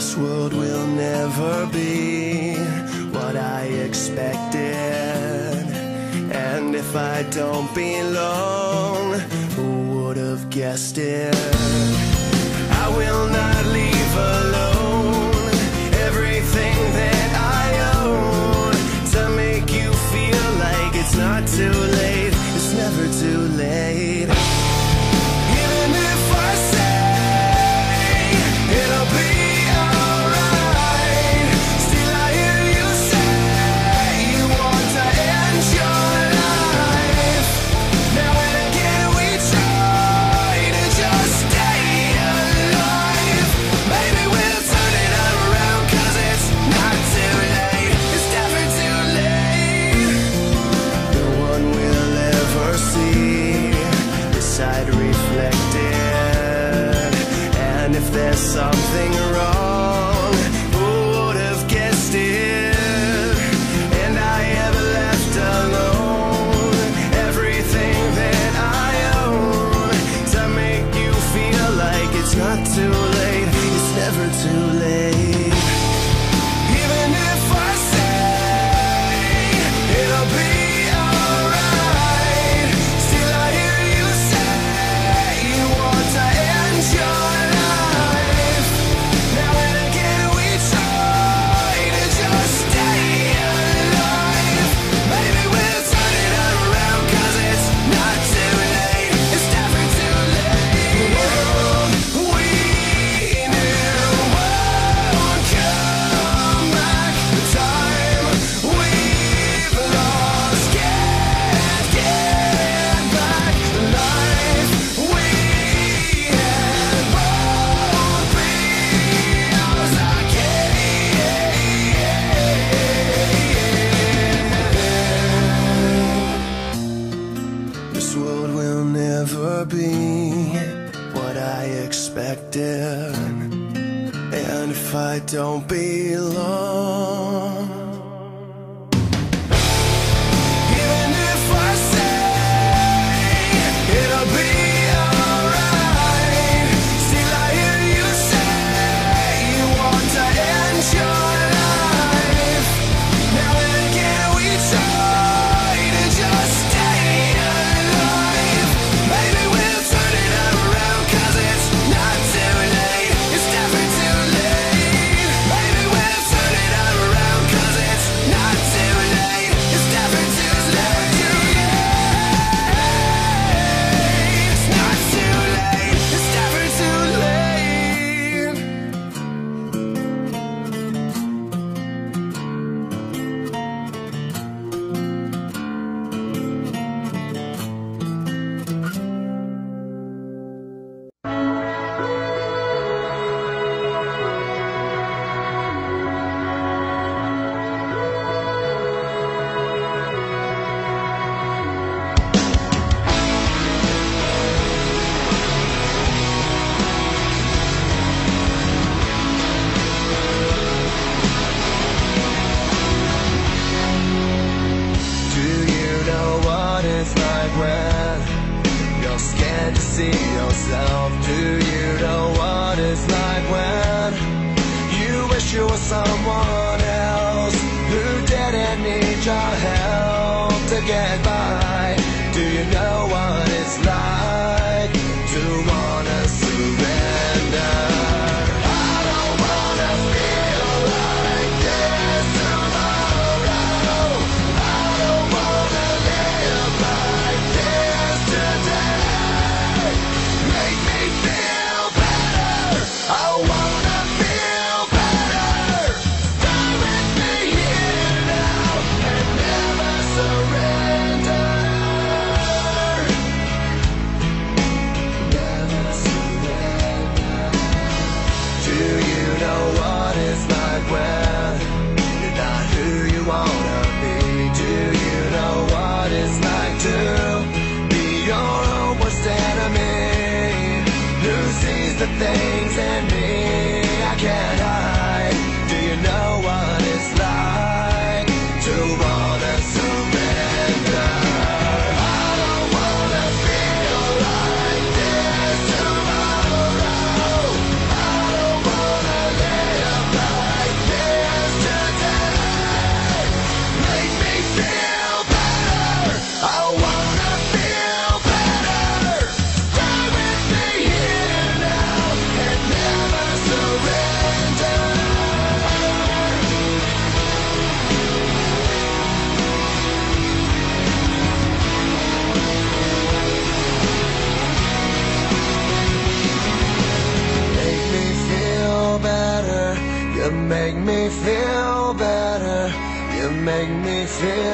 This world will never be what I expected, and if I don't belong, who would have guessed it? I will not leave alone everything that I own, to make you feel like it's not too late. It's never too late. Something wrong, who would have guessed it? And I am left alone, everything that I own, to make you feel like it's not too late. It's never too late. Even if I say it'll be alright, still I hear you say you want to end your life. This world will never be what I expected, and if I don't belong. Yeah.